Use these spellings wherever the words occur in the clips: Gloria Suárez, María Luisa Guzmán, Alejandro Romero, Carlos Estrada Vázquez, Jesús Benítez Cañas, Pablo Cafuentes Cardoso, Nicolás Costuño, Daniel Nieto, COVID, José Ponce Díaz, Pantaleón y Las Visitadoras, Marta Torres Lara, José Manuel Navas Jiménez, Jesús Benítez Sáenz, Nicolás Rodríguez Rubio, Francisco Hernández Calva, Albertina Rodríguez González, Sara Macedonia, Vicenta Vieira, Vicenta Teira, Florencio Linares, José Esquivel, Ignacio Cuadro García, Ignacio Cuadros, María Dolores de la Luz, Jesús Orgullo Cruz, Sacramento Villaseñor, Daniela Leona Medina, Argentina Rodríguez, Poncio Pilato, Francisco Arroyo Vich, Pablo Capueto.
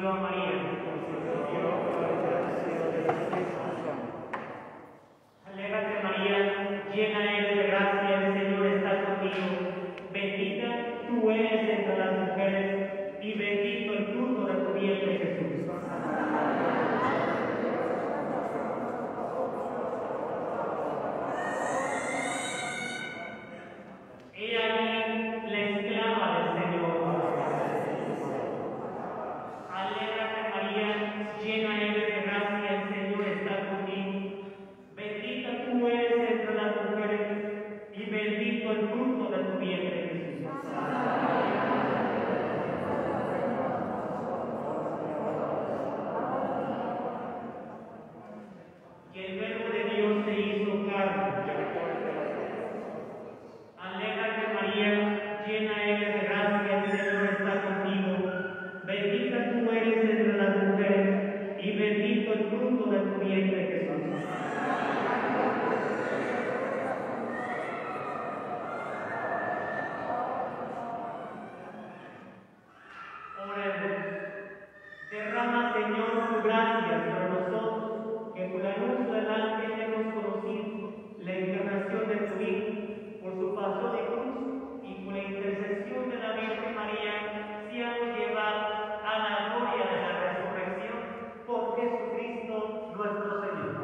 concebió a María. Alégrate, María, llena eres de gracia, el Señor está contigo. Bendita tú eres entre las mujeres, y bendito el fruto de tu vientre, Jesús. He aquí la esclava del Señor. Alégrate, María, llena eres de gracia, el Señor está contigo. Bendita tú eres entre las mujeres, y bendito el fruto de tu vientre, Jesús. Y el Verbo de Dios se hizo carne. Alégrate, María, llena eres de gracia, el Señor está contigo. Bendita tú eres entre las mujeres, y bendito el fruto de tu vientre, Jesús. Oremos. Derrama, Señor, tu gracia sobre nosotros, que con la luz del alma hemos conocido la encarnación de tu Hijo. Por su paso de cruz y por la intercesión de la Virgen María, seamos llevados a la gloria de la resurrección por Jesucristo nuestro Señor.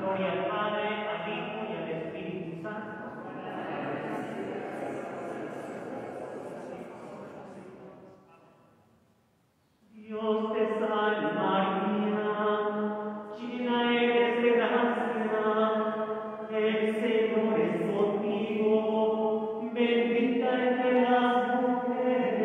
Gloria al Padre, al Hijo y al Espíritu Santo. Dios te salve, María, llena eres de gracia, el Señor es contigo, bendita entre las mujeres.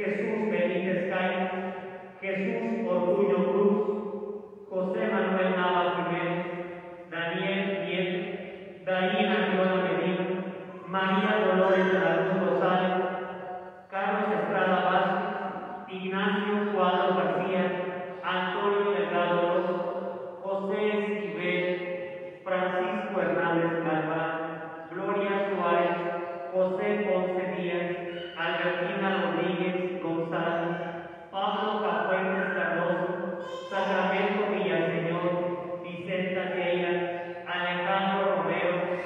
Jesús Benítez Cañas, Jesús Orgullo Cruz, José Manuel Navas Jiménez, Daniel Díez, Darín Antonio Medina, María Dolores Aragón Rosales, Carlos Estrada Vázquez, Ignacio Cuadro García, Antonio Delgado López, José Esquivel, Francisco Hernández Calva, Gloria Suárez, José Ponce Díaz, Albertina Rodríguez González, Pablo Cafuentes Cardoso, Sacramento Villaseñor, Vicenta Teira, Alejandro Romero,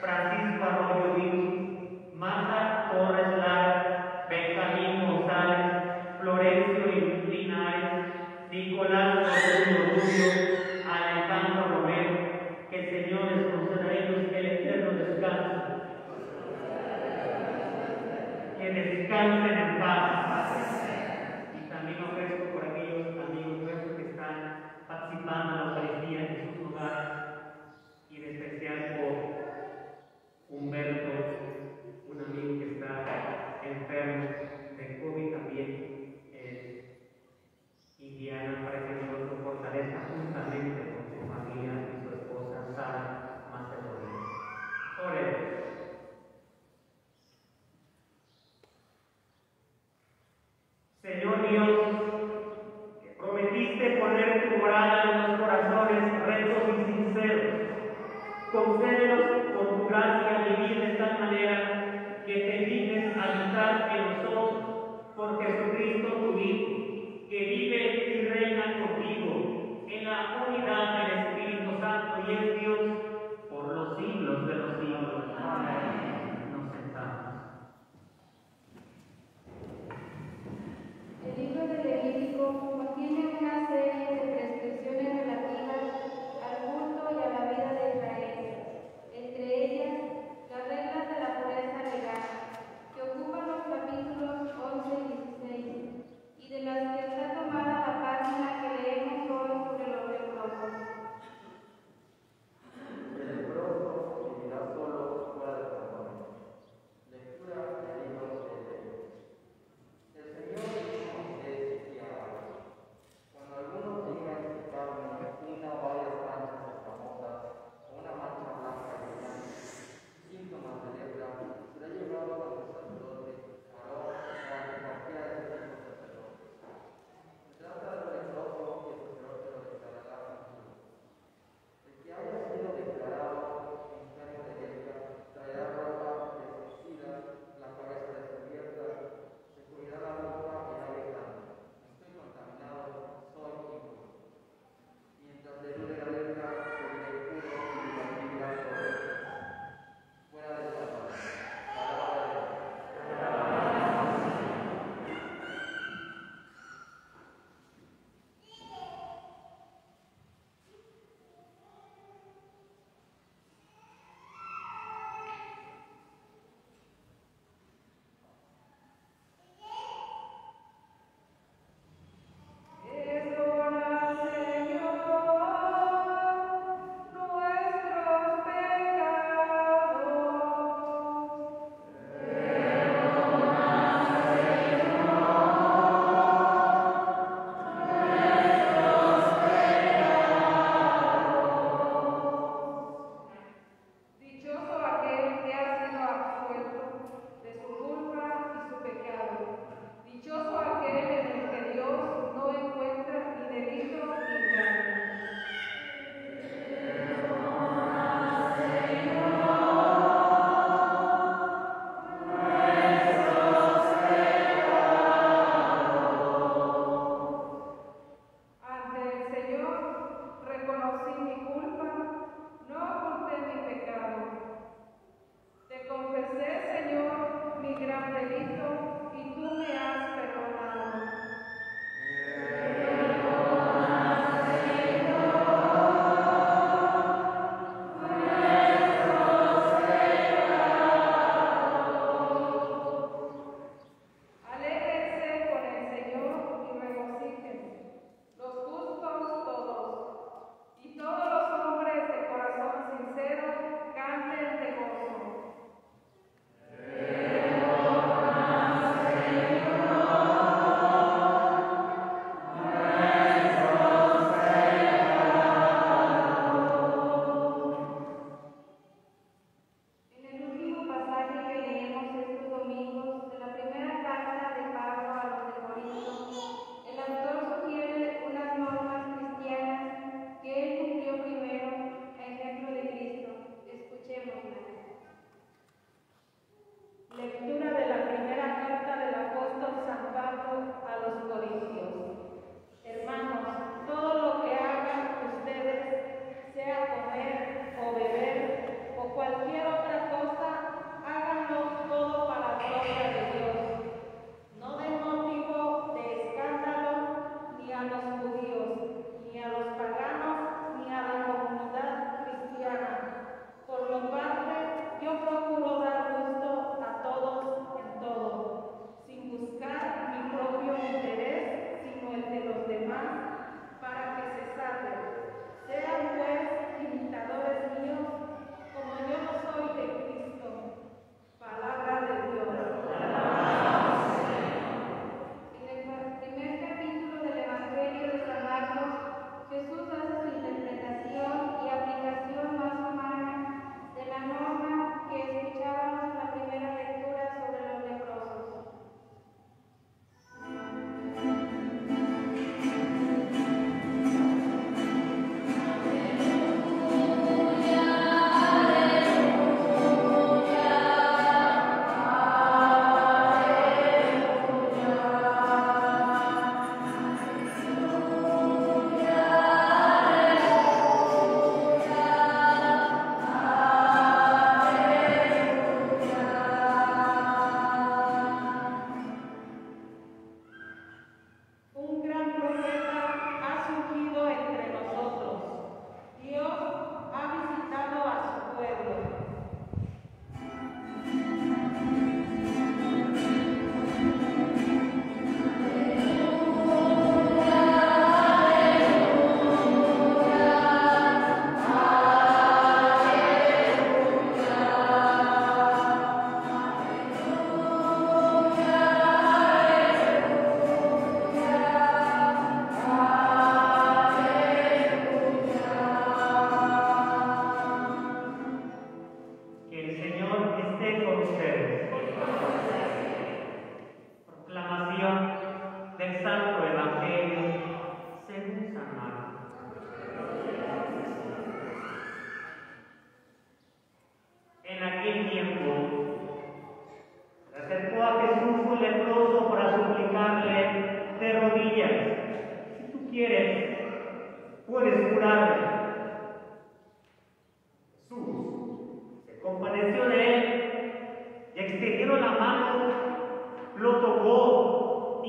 Francisco Arroyo Vich, Marta Torres Lara, Benjamín González, Florencio Linares, Nicolás Rodríguez Rubio, Alejandro Romero, que el Señor les conceda a ellos el eterno descanso. Que descansen en paz. Y también ofrezco por aquellos amigos nuestros que están participando en la Eucaristía en sus hogares, y en especial por Humberto, un amigo que está enfermo de COVID también en Indiana, para que Dios lo fortalezca justamente con su familia y su esposa Sara Macedonia. Oremos. Señor Dios, que prometiste poner tu morada en los corazones rectos y sinceros, concédenos con tu gracia vivir de tal manera que te dignes habitar en nosotros por Jesucristo tu Hijo, que vive y reina contigo en la unidad del Espíritu Santo y es Dios por los siglos de los siglos. Amén. Nos sentamos. El libro de Levítico contiene una serie de prescripciones relativas al culto y a la vida de Israel, entre ellas las reglas de la pureza legal, que ocupan los capítulos 11 y 16, y de las que está tomada la página que leemos hoy sobre los leprosos. El leproso vivirá solo fuera de la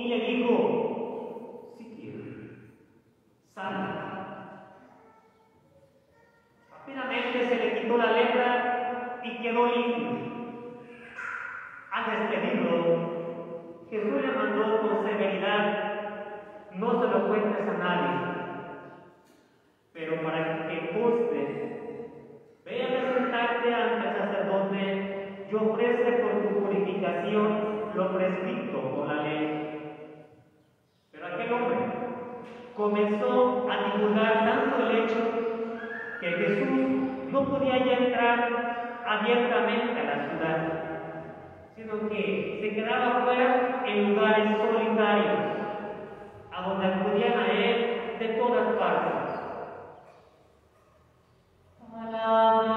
y le dijo: si quieres, sana. Rápidamente se le quitó la lepra y quedó limpio. Al despedirlo, Jesús le mandó con severidad: no se lo cuentes a nadie, pero para que postes, ve a presentarte ante el sacerdote y ofrece por tu purificación lo prescrito por la ley. Pero aquel hombre comenzó a divulgar tanto el hecho que Jesús no podía ya entrar abiertamente a la ciudad, sino que se quedaba fuera en lugares solitarios, a donde acudían a él de todas partes. Palabra del Señor.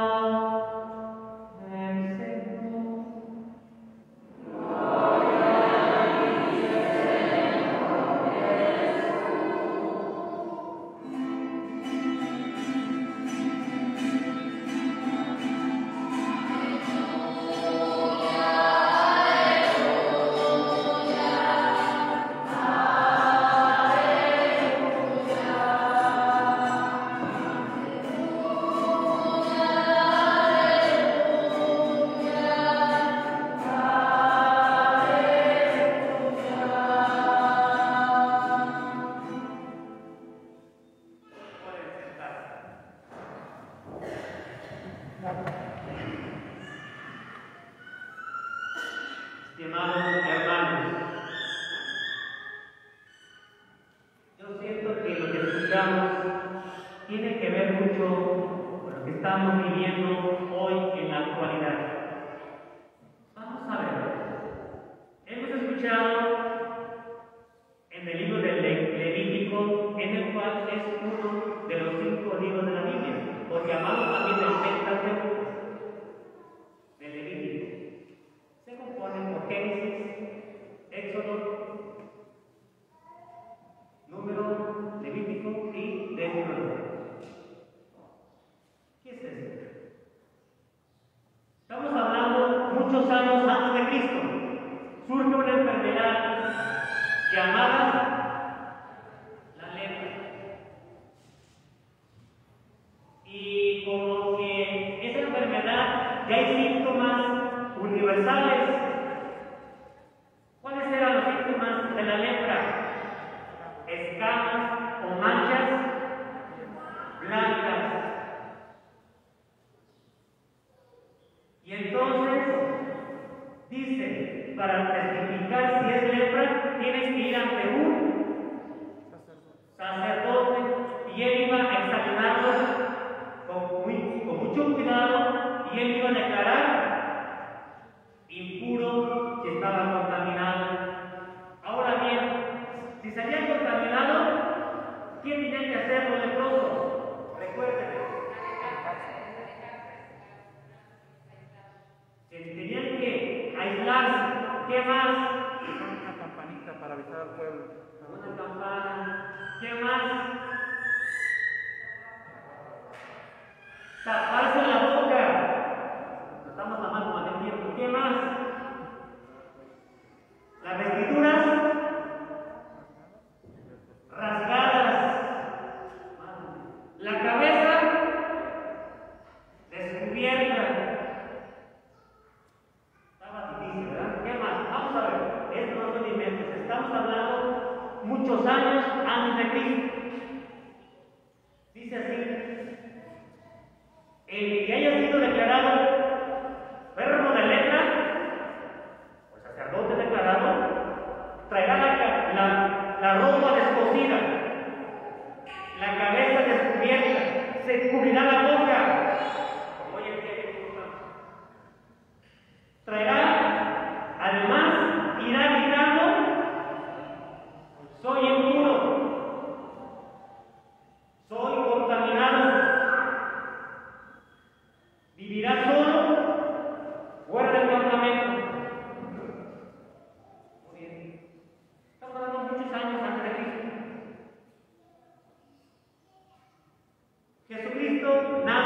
Gloria a ti, Señor Jesucristo, nada.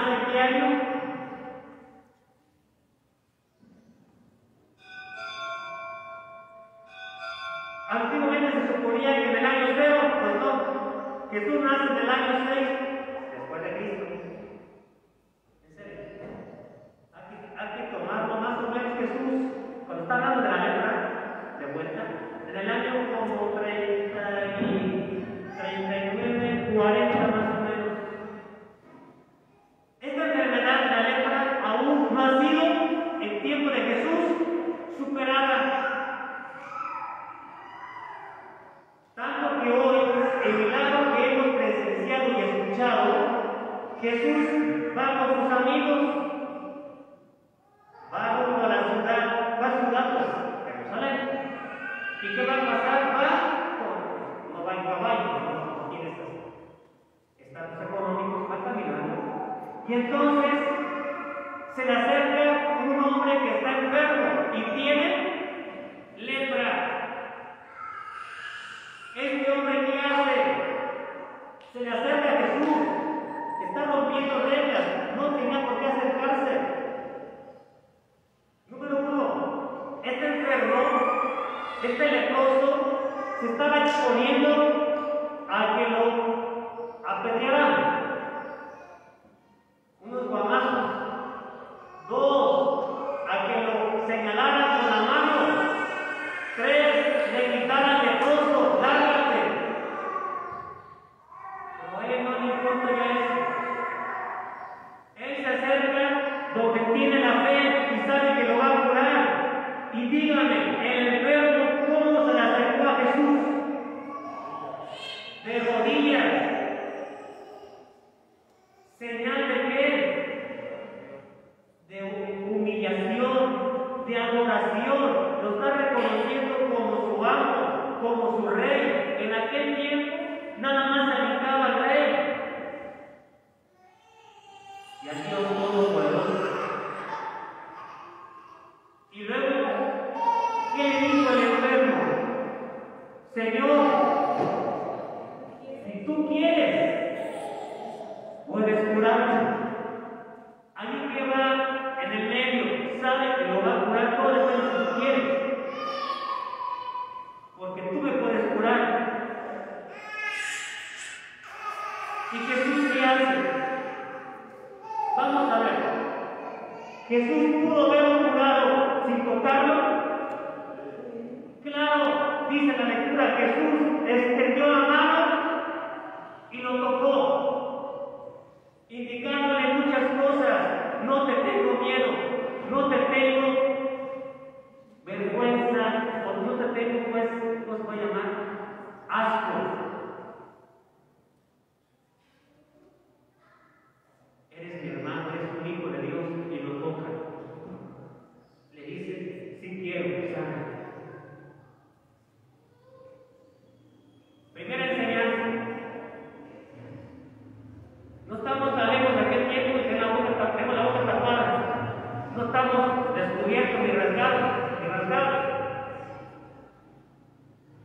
antiguamente se suponía que en el año 0, pues no, Jesús nace en el año 6 después de Cristo. En serio, hay que tomarlo más o menos. Jesús, cuando está hablando de la letra, de vuelta, en el año como 39, 40 más o menos. Esta enfermedad de la letra aún no ha sido en tiempo de Jesús superada. Tanto que hoy, el milagro que hemos presenciado y escuchado, Jesús va con sus amigos, va rumbo a la ciudad, va a Jerusalén. ¿Y qué va a pasar? Va, no va en caballo, tiene estatus económicos, va caminando. Y entonces se le acerca un hombre que está enfermo y tiene lepra. Este hombre, ¿qué hace? Se le acerca a Jesús, está rompiendo reglas, no tenía por qué acercarse. Número 1, este enfermo, este leproso, se estaba exponiendo a que lo apedrearan. Unos guamazos. 2, a que lo señalaran con la mano. 3, le gritaran al leproso: lárgate. Pero a él no le importa ya eso. Él se acerca donde tiene la fe y sabe que lo va a curar. Y dígame, el enfermo, ¿cómo se le acercó a Jesús? De rodillas. Señal de qué. De humillación, de adoración, lo está reconociendo como su amo, como su rey. En aquel tiempo nada más se dedicaba al rey. Y así los todos poderosos. Y luego, ¿qué le dijo el enfermo? Señor, si tú quieres, puedes curarme. Alguien que va en el medio sabe que lo va a curar todo el tiempo que quiere, porque tú me puedes curar. ¿Y Jesús qué hace? Vamos a ver. ¿Jesús pudo haberlo curado sin tocarlo? Claro, dice la lectura, Jesús extendió la mano y lo tocó, indicándole muchas cosas. No te tengo miedo, no te tengo vergüenza, o no te tengo, pues, ¿cómo se va a llamar? Asco. Eres mi hermano, eres un hijo de Dios, y lo toca. Le dices, sí quiero, sana. Primera enseñanza. No estamos tan lejos de aquel tiempo y tenemos la boca tapada. No estamos descubiertos ni rasgados,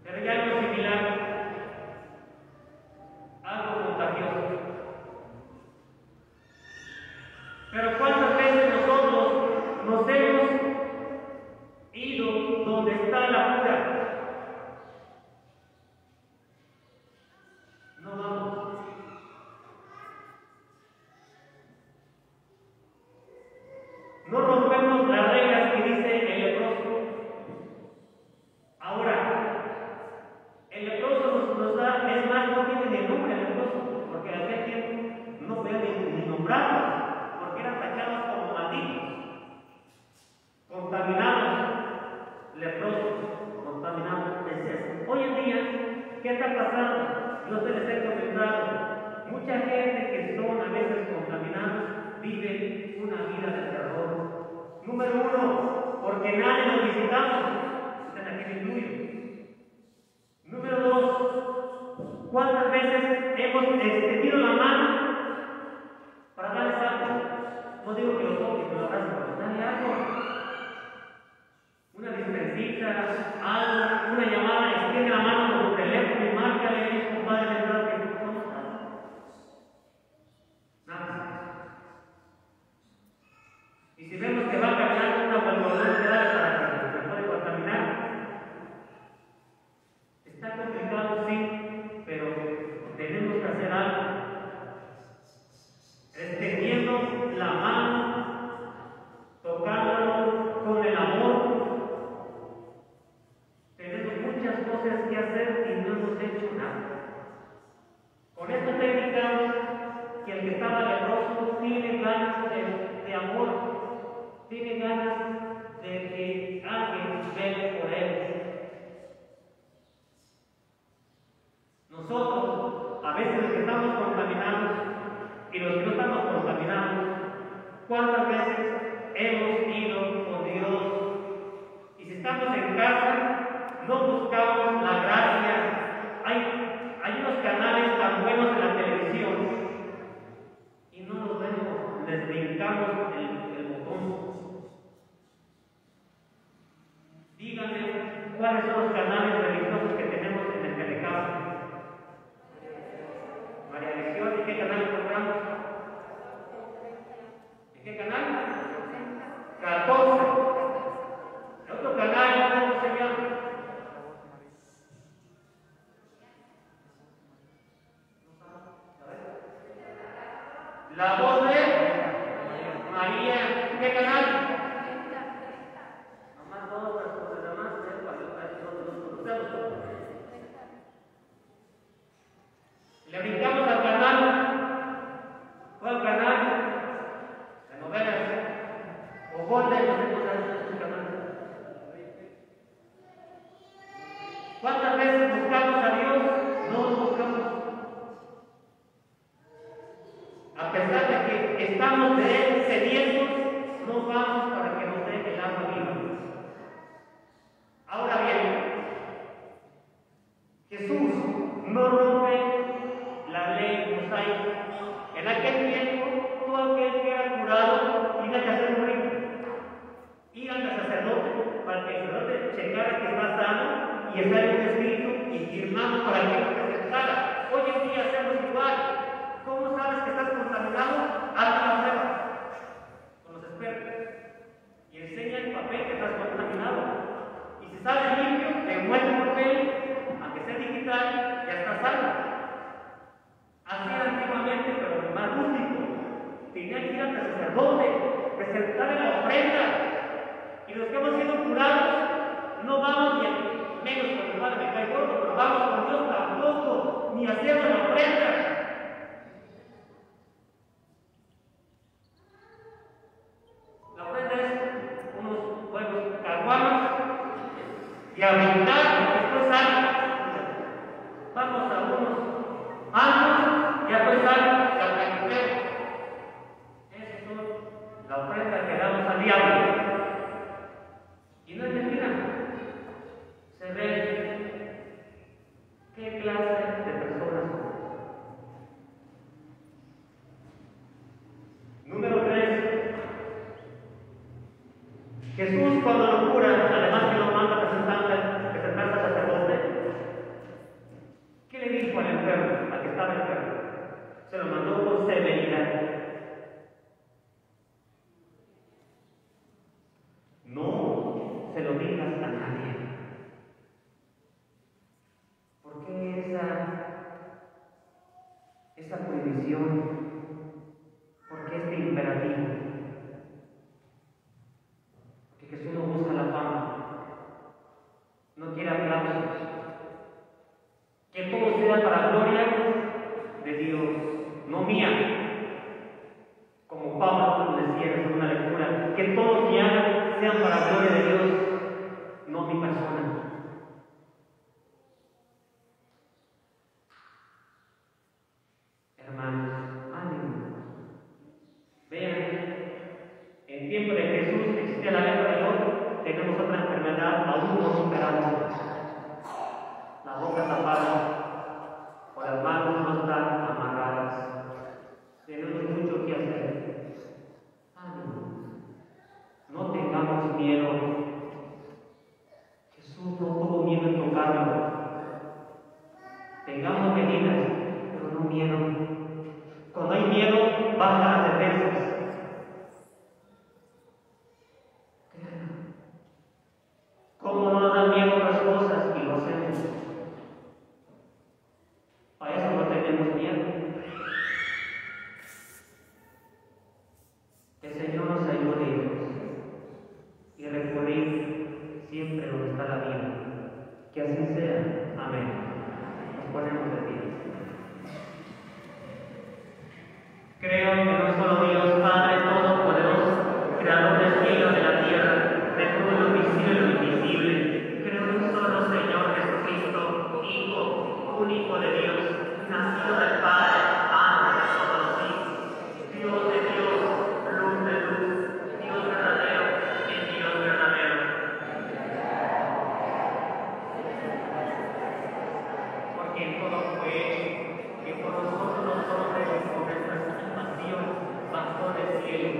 Pero ya algo similar, algo contagioso. Pero cuántas veces nosotros nos hemos ido donde está la cura. No vamos. No rompemos las reglas que dice el leproso. Ahora, el leproso nos da, es más, no tiene ni nombre el leproso, porque en aquel tiempo no podían ni nombrarlos, porque eran tachados como malditos, contaminados, leprosos, contaminados, etc. Hoy en día, ¿qué está pasando? No se les ha concentrado. Mucha gente que son a veces contaminados vive una vida de terror. Número 1, porque nadie nos visitamos, en aquel incluyo. Número 2, ¿cuántas veces hemos extendido la mano para darles algo? No digo que lo toques, pero abrazos, dale algo. Una dispensita, algo, una llamada, extiende la mano por teléfono y márcale, compadre, ¿verdad? ¿Cómo estás? Nada. Y si vemos que va caminando una palmadura de para que se puede contaminar, Está complicado, sí, pero tenemos que hacer algo. Extendiendo la mano, tocándonos con el amor. Tenemos muchas cosas que hacer y no hemos hecho nada. Con esta técnica, que el que estaba leproso tiene ganas de amor, tiene ganas de que alguien vele por él. Nosotros, a veces que estamos contaminados, y los que no estamos contaminados, ¿cuántas veces hemos ido con Dios? Y si estamos en casa, no buscamos la gracia. Hay unos canales tan buenos en la televisión y no los vemos, les brincamos el botón. Díganme cuáles son los canales religiosos que tenemos en el telecable. María Luisa, ¿y qué canal encontramos? ¿En qué canal? 14. ¿El otro canal cómo se llama? La voz de María. ¿En qué canal? Nomás dos, por el demás, le brincamos al canal. ¿Cuál canal? De novelas. O Golden, no sé cuál canal. ¿Cuántas veces buscamos a Dios? No lo buscamos. A pesar de que estamos de Él sedientos, no vamos para que nos dé el agua viva. Ahora bien, Jesús no rompe la ley mosaica. En aquel tiempo, todo aquel que era curado iba a hacer un rito, iba al sacerdote para que el sacerdote checara que está sano y está en un espíritu y firmamos para que lo presentara. Hoy en día hacemos igual. ¿Cómo sabes que estás contaminado? Haz la prueba con los expertos y enseña el papel que estás contaminado. Y si sale limpio, te muestra el papel, aunque sea digital, ya está salvo. Así era antiguamente, pero más rústico. Tenía que ir al sacerdote, presentarle la ofrenda. Y los que hemos sido curados, no vamos ni a menos porque padre me cae gordo, pero vamos con Dios tampoco, ni haciendo la ofrenda. La ofrenda es unos huevos caguanos y a brindar, esto es algo. Vamos a unos manos. Ya pensar la canicera. Esa es la ofrenda que damos al diablo. Y no es mentira. Se ve qué clase de personas son. Número 3. Jesús, cuando lo cura, además que lo manda a presentarse al sacerdote, ¿qué le dijo al enfermo, al que estaba enfermo? Se lo mandó con severidad. No se lo digas a nadie. ¿Por qué esa prohibición? ¿Por qué este imperativo? Porque Jesús no busca la fama, no quiere aplausos. Que todo sea para gloria de Dios, no mía. Como Pablo decía en una lectura, que todos mis actos sean para la gloria de Dios, no mi persona. Hermanos, que todo fue hecho, que por nosotros los hombres y por nuestra salvación bajó del cielo.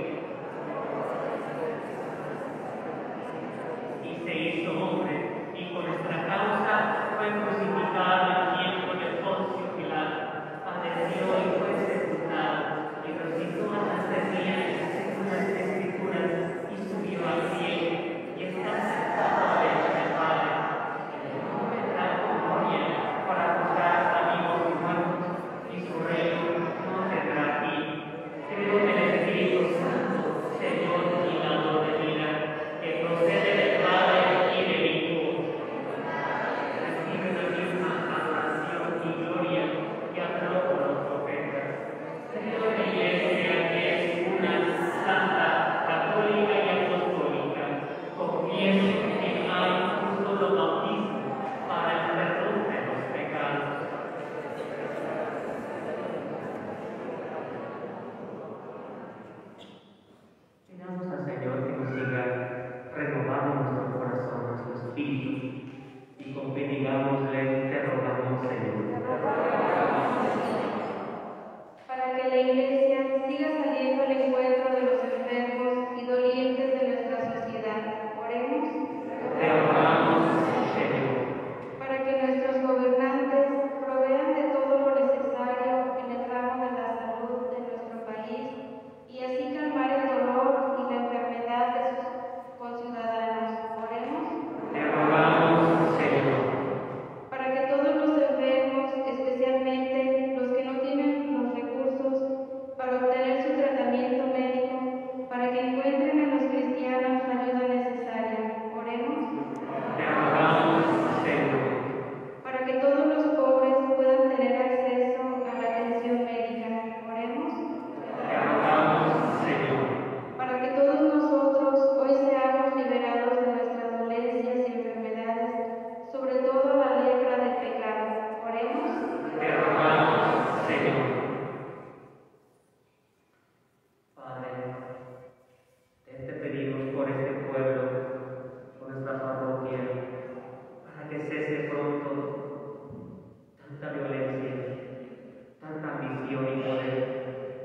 Y se hizo hombre, y por nuestra causa fue crucificado al tiempo de Poncio Pilato, padeció y fue sepultado, y resucitó a las 3 días según las Escrituras, y subió al cielo, y está sentado a la derecha del Padre. No vendrá con gloria para juzgar a vivos y muertos, y su reino no tendrá fin. Creo en el Espíritu Santo, Señor y dador de vida, que procede del Padre y del Hijo. Recibe la misma adoración y gloria que habló con los profetas. Creo en la Iglesia, que es una, santa, católica y apostólica. Confieso que hay un solo bautismo para el perdón de los pecados. Pidamos al Señor que nos siga renovando nuestro corazón, nuestro espíritu, y confidigámosle, te rogamos, Señor, para que la Iglesia siga saliendo al encuentro de los enfermos y dolientes de nuestra sociedad. Oremos te rogamos, Señor, para que nuestros gobernantes provean de todo lo necesario en el ramo de la salud de nuestro país y así calmar el dolor y la enfermedad de sus conciudadanos. Oremos te rogamos, Señor, para que todos los enfermos, especialmente los que no tienen los recursos para obtener su tratamiento médico, para que encuentren en los cristianos la ayuda necesaria. Oremos te rogamos, Señor, para que todos los pobres puedan tener acceso a la atención médica. Oremos te rogamos, Señor, para que todos nosotros hoy seamos liberados de nuestras dolencias y enfermedades, sobre todo la lepra del pecado. Oremos te rogamos, Señor. Padre, te pedimos por este pueblo, por esta parroquia, para que cese pronto tanta violencia, tanta ambición y poder,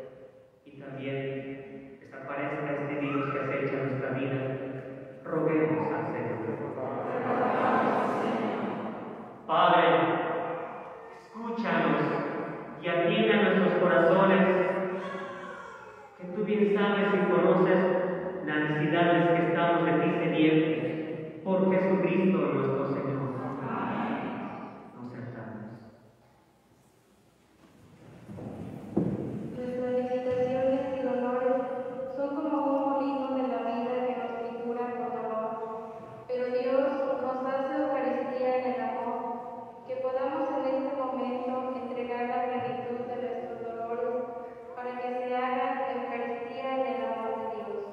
y también desaparezca este virus que acecha nuestra vida. Roguemos al Señor. Padre, escúchanos y atiende a nuestros corazones, que tú bien sabes y conoces las necesidades que estamos de ti sedientes, por Jesucristo nuestro Señor. Nos sentamos. Nuestras limitaciones y dolores son como un molino de la vida que nos tritura con dolor, pero Dios nos hace Eucaristía en el amor, que podamos en este momento entregar la plenitud de nuestros dolores para que se haga Eucaristía en el amor de Dios.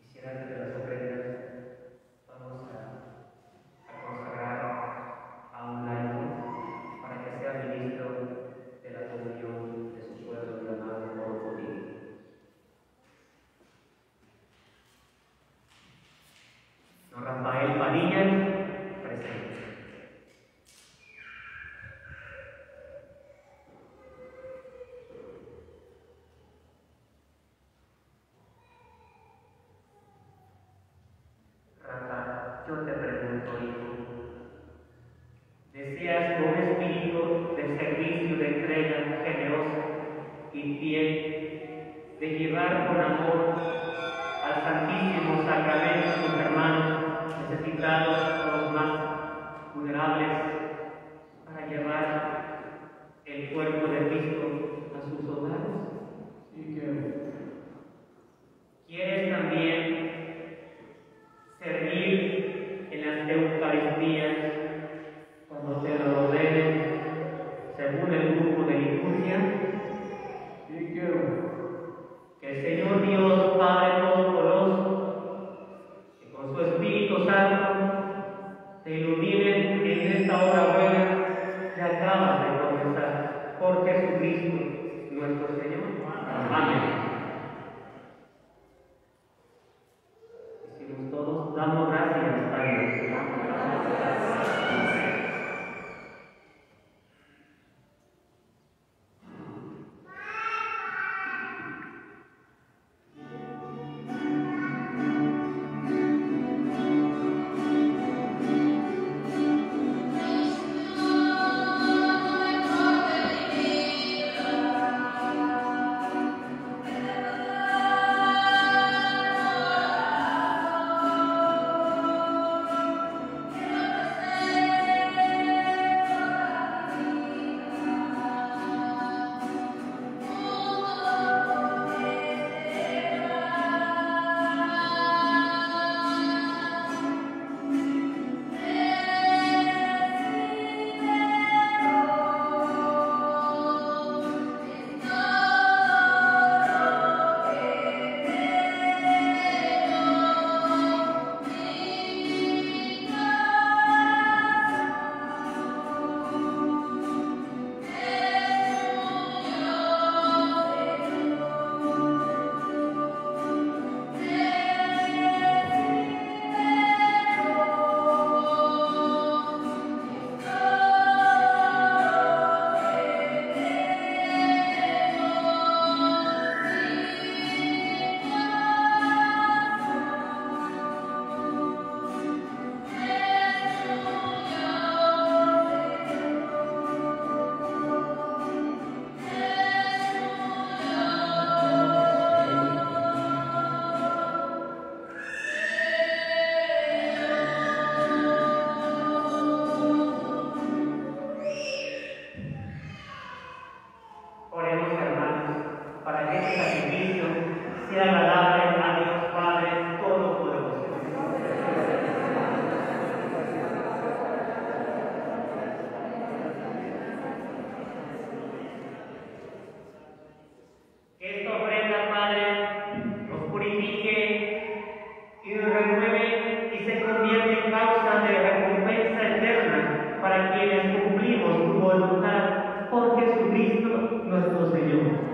Quisiera que de las ofrendas vamos a consagrar a un laico para que sea ministro de la comunión de su pueblo llamado por ti. Don Rafael Padilla, presente. Rafa, yo te pregunto, hijo, ¿deseas con espíritu de servicio, de entrega generosa y fiel, de llevar con amor al Santísimo Sacramento a tus hermanos necesitados, a los más vulnerables, para llevar el cuerpo de Cristo a sus hogares? Sí, ¿quieres también servir en las Eucaristías cuando te lo ordenen según el grupo de liturgia? Sí, que el Señor Dios Padre Todopoderoso, que con su Espíritu Santo te ilumine en esta hora voluntad por Jesucristo nuestro Señor.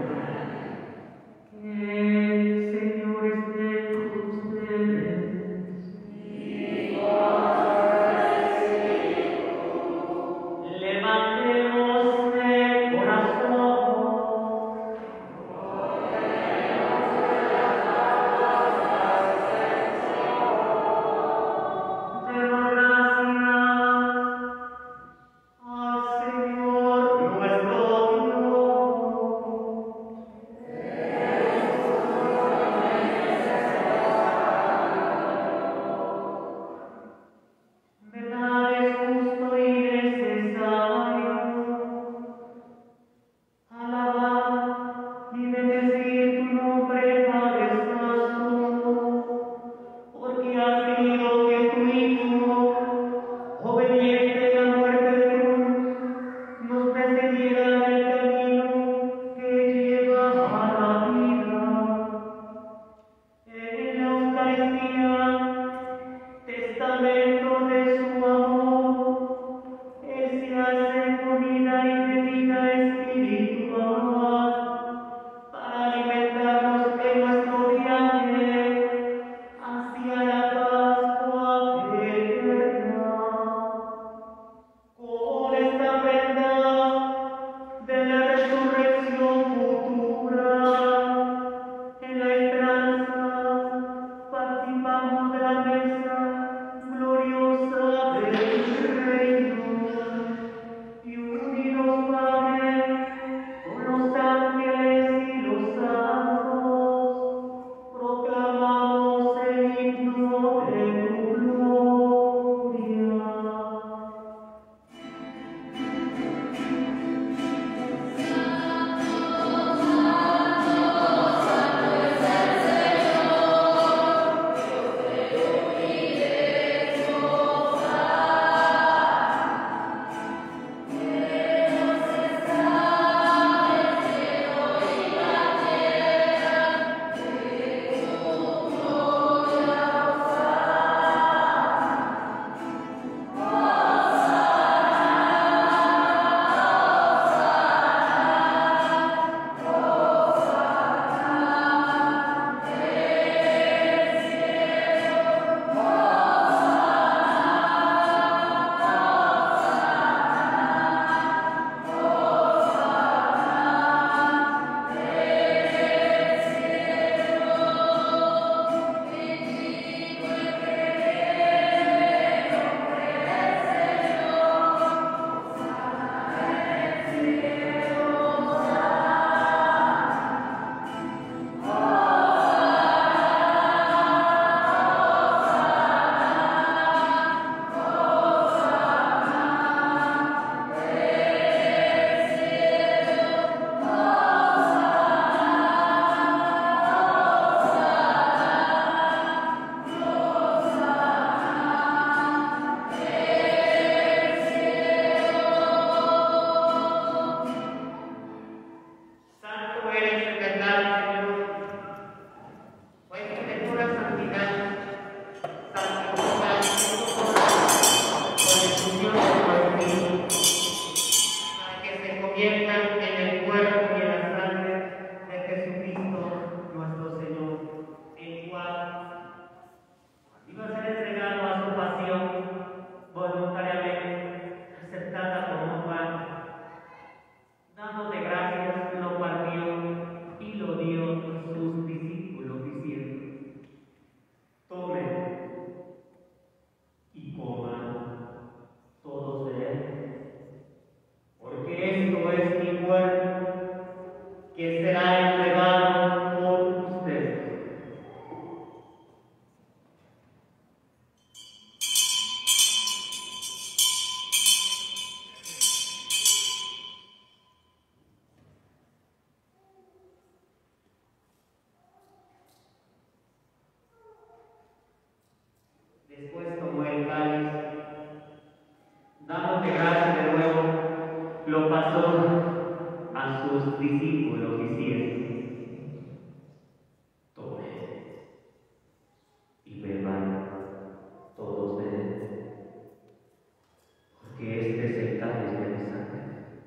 Todos de él, porque este es el cáliz de mi sangre,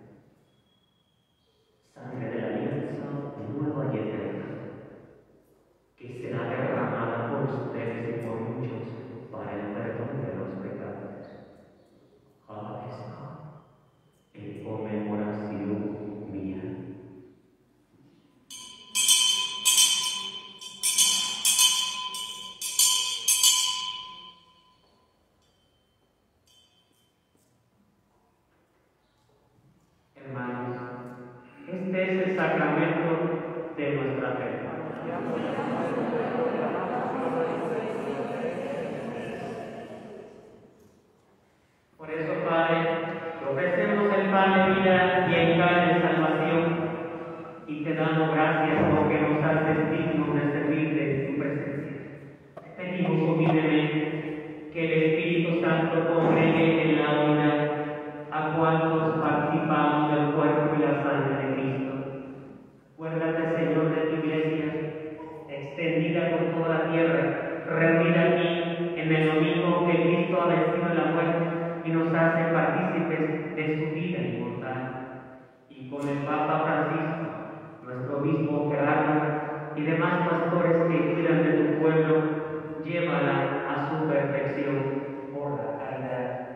pan de vida y el cáliz de salvación, y te damos gracias porque nos haces dignos de servirte en tu presencia. Pedimos humildemente que el Espíritu Santo congregue en la unidad a cuantos participamos del cuerpo y la sangre de Cristo. Acuérdate, Señor, de tu iglesia, extendida por toda la tierra, reunida aquí en el domingo que Cristo ha vencido la muerte y nos hace partícipes de su vida inmortal. Y con el Papa Francisco, nuestro obispo Gerardo y demás pastores que cuidan de tu pueblo, llévala a su perfección por la caridad.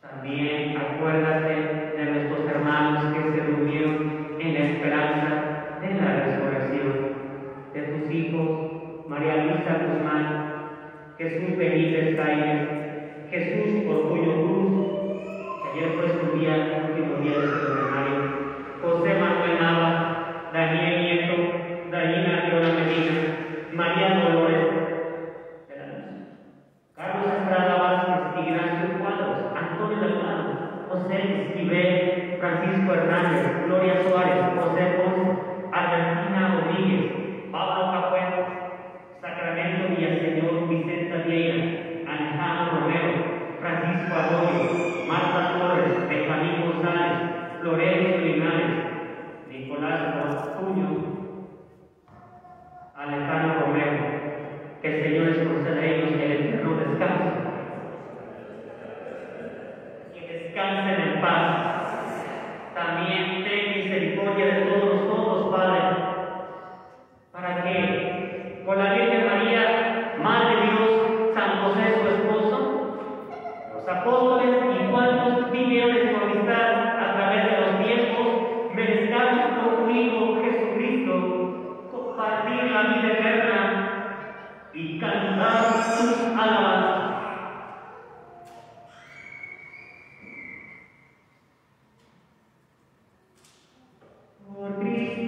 También acuérdate de nuestros hermanos que se reunieron en la esperanza de la resurrección, de tus hijos María Luisa Guzmán, Jesús Benítez Sáenz, Jesús Orgullo Cruz, que ayer fue su día, el último día de su hermano, José Manuel Nava, Daniel Nieto, Daniela Leona Medina, María Dolores de la Luz, Carlos Estrada Vázquez, Ignacio Cuadros, Antonio Delgado, José Esquivel, Francisco Hernández, Gloria Suárez, José Ponce, Argentina Rodríguez, Pablo Capueto, Sacramento Villaseñor, Vicenta Vieira, Alejandro Romero, Francisco Arroyo, Marta Torres, Benjamín González, Florencio Linares, Nicolás Costuño, Alejandro Romero. Que el Señor les conceda a ellos el eterno descanso, que descansen en paz. También ten misericordia de todos nosotros, Padre, para que con la Virgen María, Madre de Dios, San José su esposo, los apóstoles y cuantos vivieron en su amistad a través de los tiempos, merezcamos por unido Jesucristo compartir la vida eterna y cantar sus alabanzas. Por Cristo.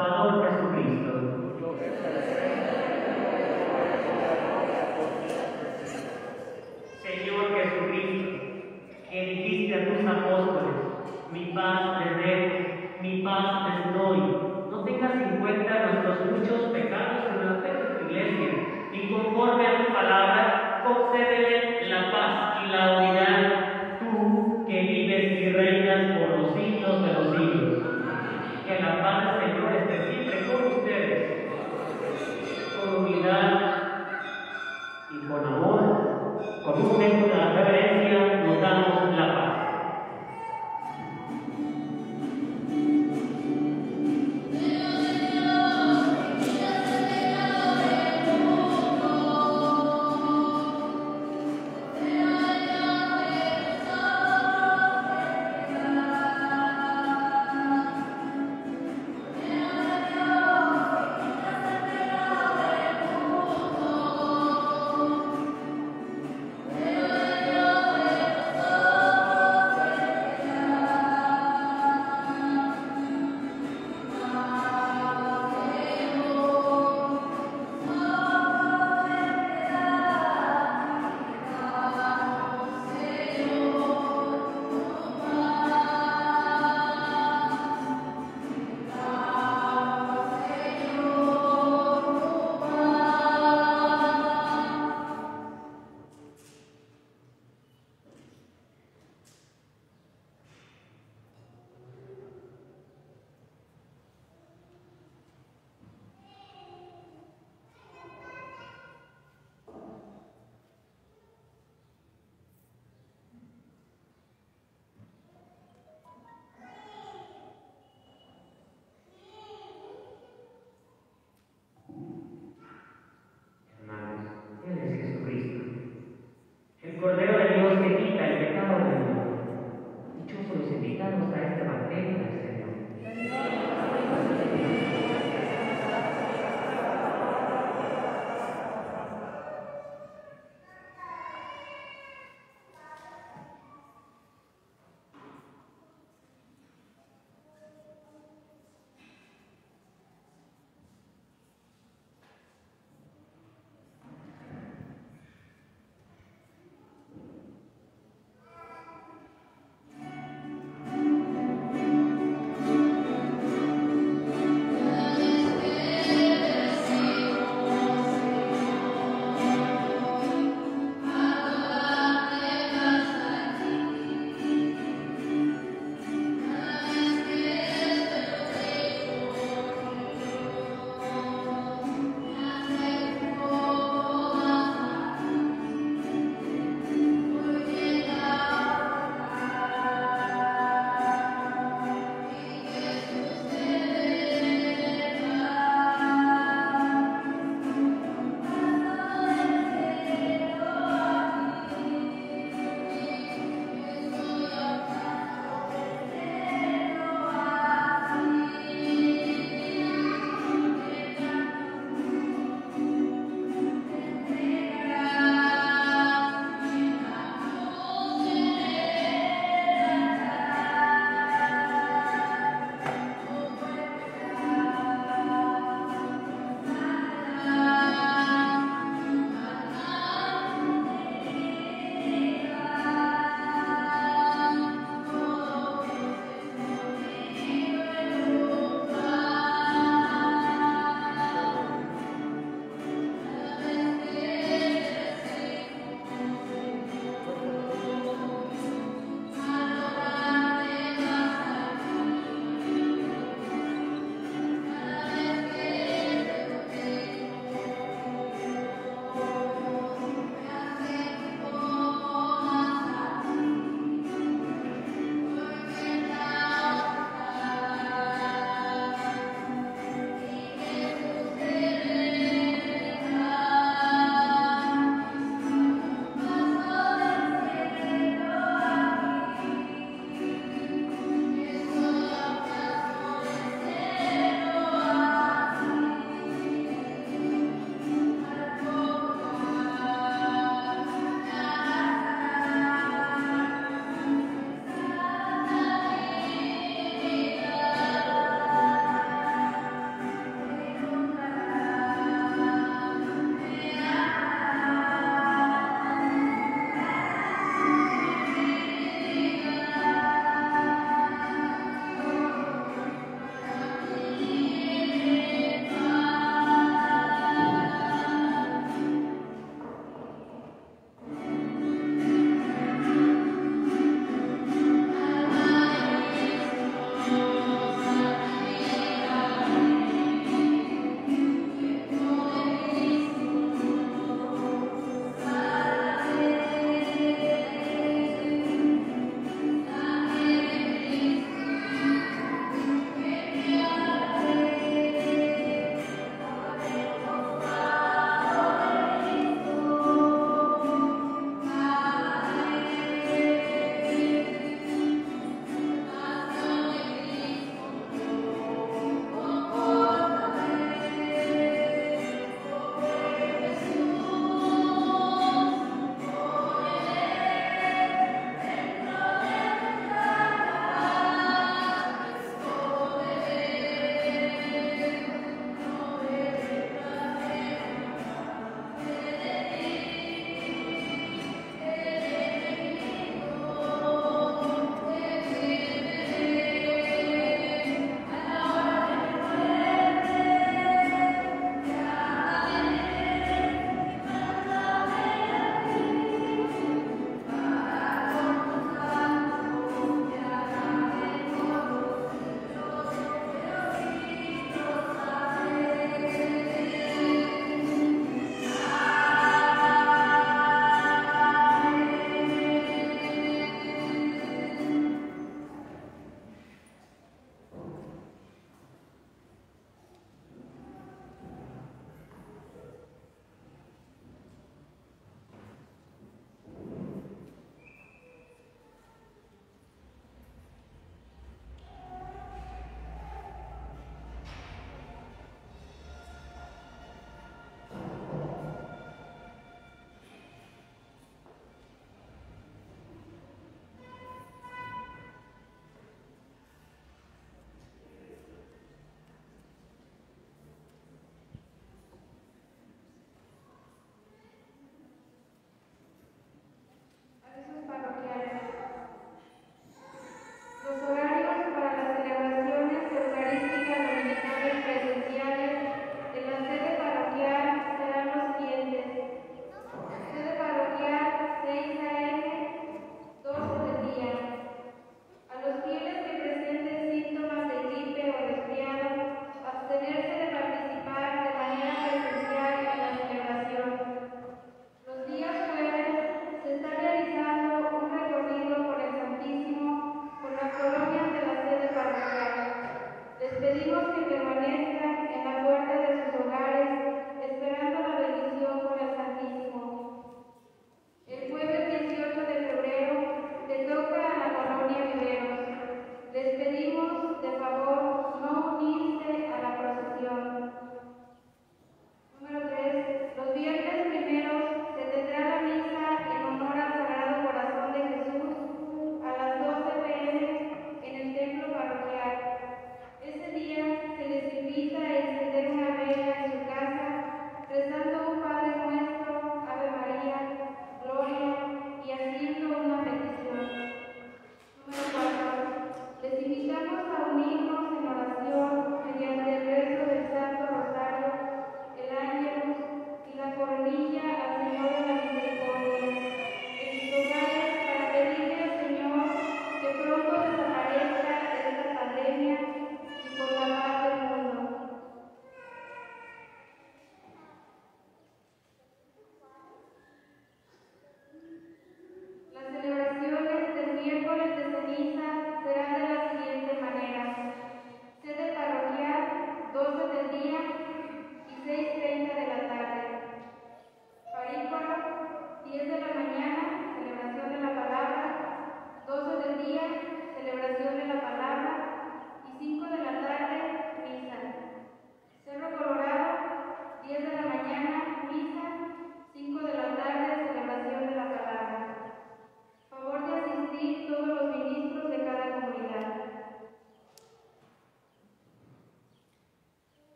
Salvador Jesucristo. Señor Jesucristo, que dijiste a tus apóstoles: mi paz les dejo, mi paz les doy. No tengas en cuenta nuestros muchos pecados en la fe de tu iglesia, y conforme a tu palabra, concédele la paz y la unidad, tú que vives y reinas por los siglos de los siglos. Que la paz del Señor esté siempre contigo.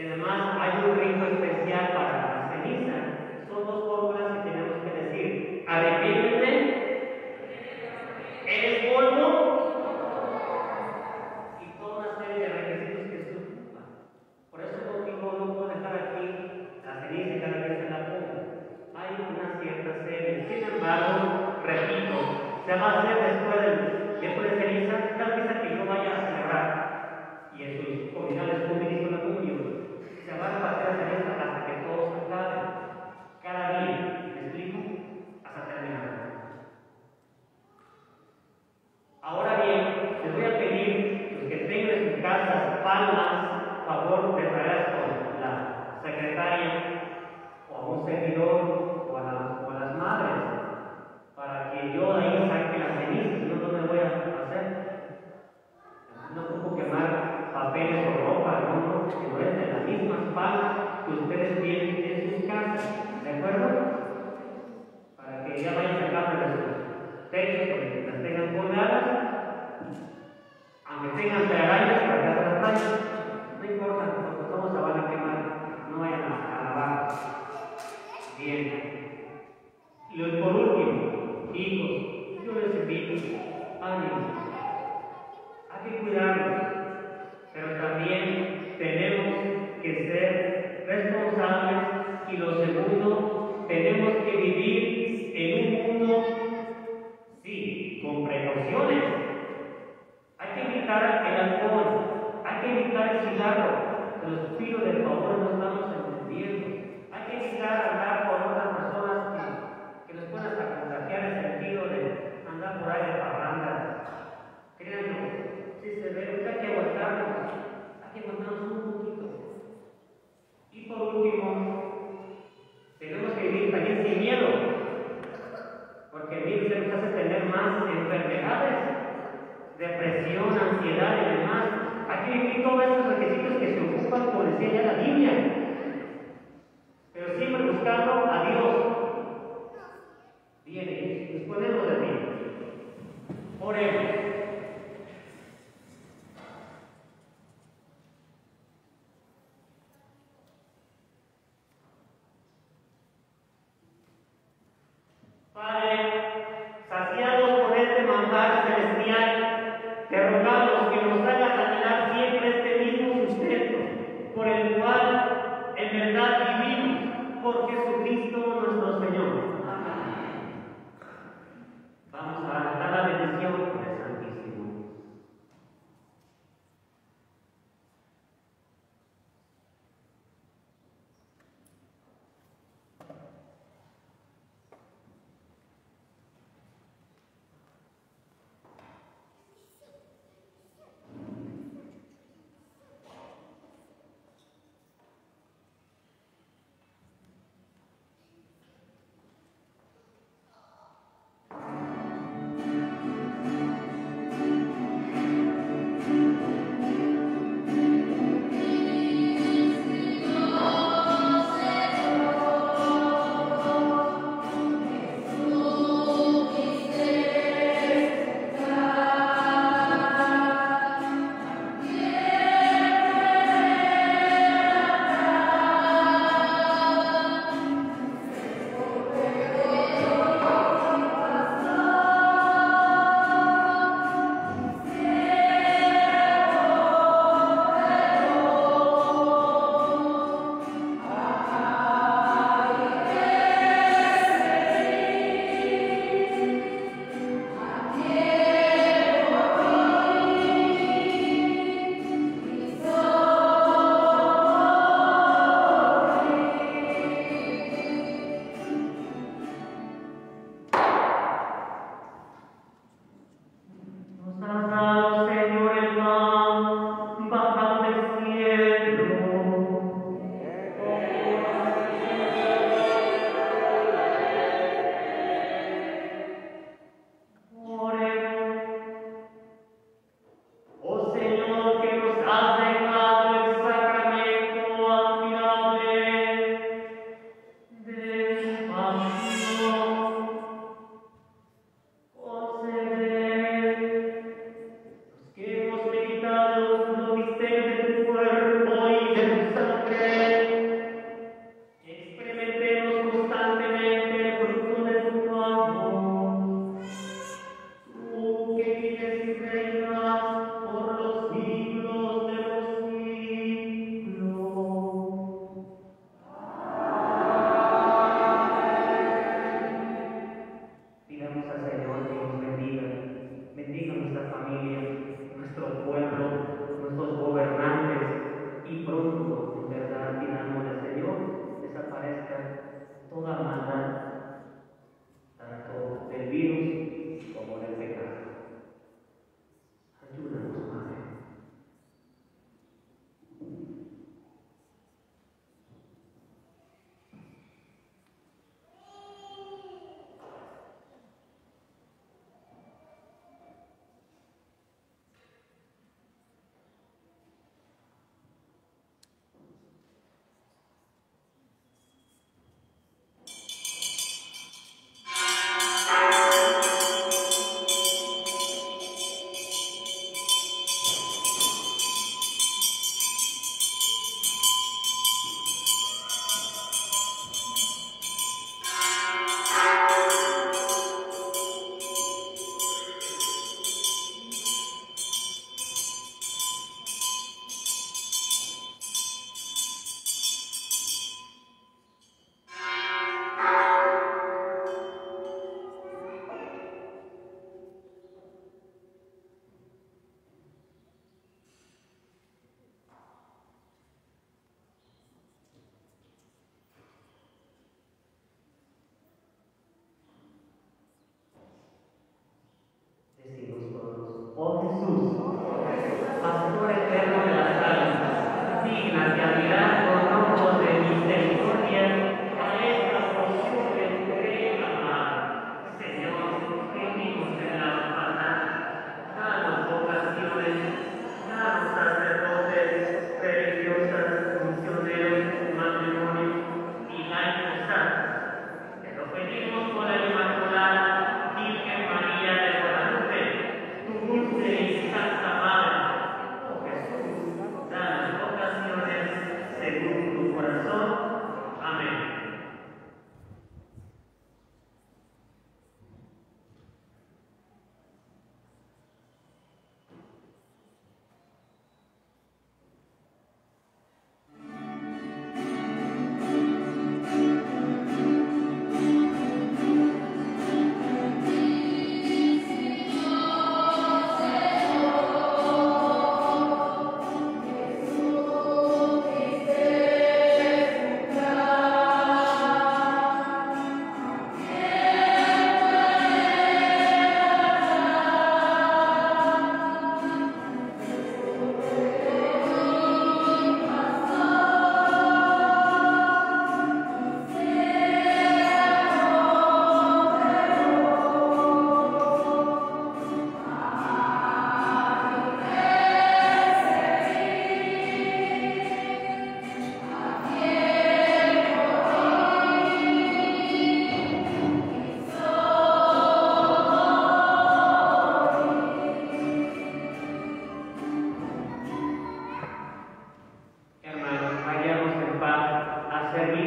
Y además hay un rito especial para la ceniza. Son dos fórmulas que tenemos que decir. Arrepiéntete, eres polvo, y toda una serie de requisitos que se ocupa. Por eso contigo no puedo dejar aquí la ceniza y cada vez se la pongo. Hay una cierta serie. Sin embargo, repito, se va a hacer después de ceniza, tal misa que yo vaya a celebrar. Y en sus comunidades públicas se van a pasar la ceniza hasta que todos se acaben. Cada día, ¿me explico? Hasta terminar. Ahora bien, les voy a pedir los que tengan en sus casas palmas, favor de traerlas con la secretaria o a un servidor o a las madres, para que yo de ahí saque las cenizas. Yo no me voy a hacer. No puedo quemar papeles o ropa, no, que no es de las mismas palmas que ustedes tienen en sus casas. ¿De acuerdo? Para que ya vayan sacando los textos, porque las tengan colgadas, aunque tengan telarañas para que las rayas, no importa, porque todos se van a quemar, no vayan a lavar. Bien. Y por último, hijos, yo les invito, ánimo, hay que cuidarnos, pero también tenemos que ser responsables. Y lo segundo, tenemos que vivir en un mundo, sí, con precauciones. Hay que evitar el alcohol, hay que evitar el cigarro. Los pido del favor, no estamos entendiendo. Hay que evitar andar con otras personas que nos puedan hasta contagiar el sentido de andar por ahí de parranda. Créanlo, si se ve, hay que aguantarnos un poquito. Y por último, tenemos que vivir también sin miedo, porque el virus nos hace tener más enfermedades, depresión, ansiedad y demás. Hay que vivir todos esos requisitos que se ocupan, como decía ya la Biblia, pero siempre buscando a Dios. Bien, nos ponemos de pie. Oremos. hacer